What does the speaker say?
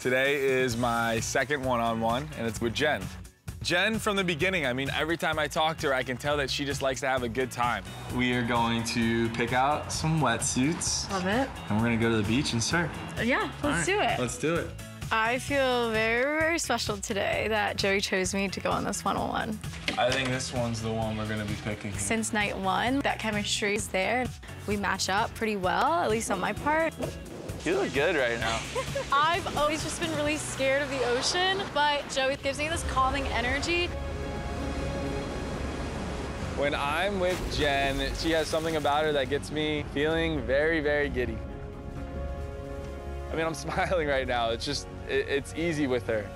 Today is my second one-on-one, and it's with Jenn. Jenn, from the beginning, I mean, every time I talk to her, I can tell that she just likes to have a good time. We are going to pick out some wetsuits. Love it. And we're gonna go to the beach and surf. Yeah, let's do it. Let's do it. I feel very, very special today that Joey chose me to go on this one-on-one. I think this one's the one we're gonna be picking. Since night one, that chemistry's there. We match up pretty well, at least on my part. You look good right now. I've always just been really scared of the ocean, but Joey gives me this calming energy. When I'm with Jenn, she has something about her that gets me feeling very, very giddy. I mean, I'm smiling right now. It's just, it's easy with her.